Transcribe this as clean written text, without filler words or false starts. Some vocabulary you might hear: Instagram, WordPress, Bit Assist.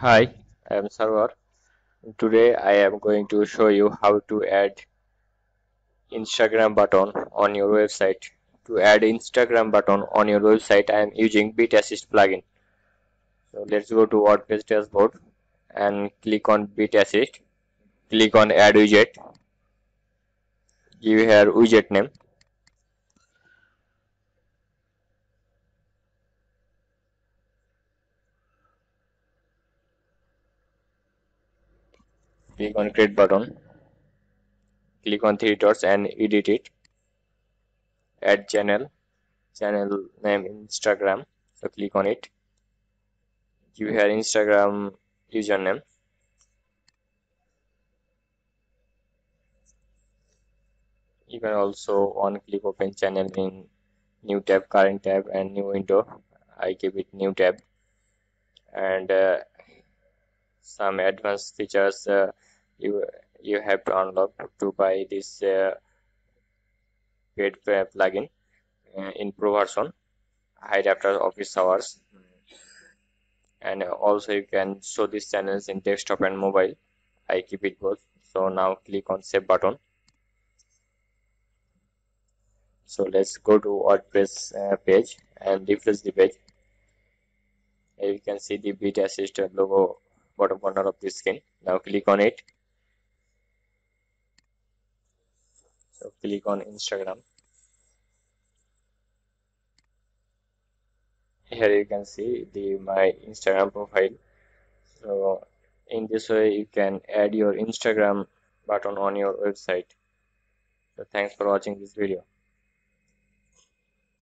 Hi, I am Sarwar. Today I am going to show you how to add Instagram button on your website. To add Instagram button on your website, I am using Bit Assist plugin. So let's go to WordPress dashboard and click on Bit Assist. Click on Add Widget. Give here widget name. Click on create button, click on three dots and edit it. Add channel name Instagram, so click on it. Give here Instagram username. You can also one click open channel in new tab, current tab and new window. I give it new tab. And some advanced features you have to unlock to buy this paid plugin in pro version, hide after office hours. And also you can show these channels in desktop and mobile. I keep it both. So now click on save button. So let's go to WordPress page and refresh the page. Here you can see the Bit Assist logo bottom corner of the screen. Now click on it. So click on Instagram. Here you can see my Instagram profile. So in this way you can add your Instagram button on your website. So thanks for watching this video.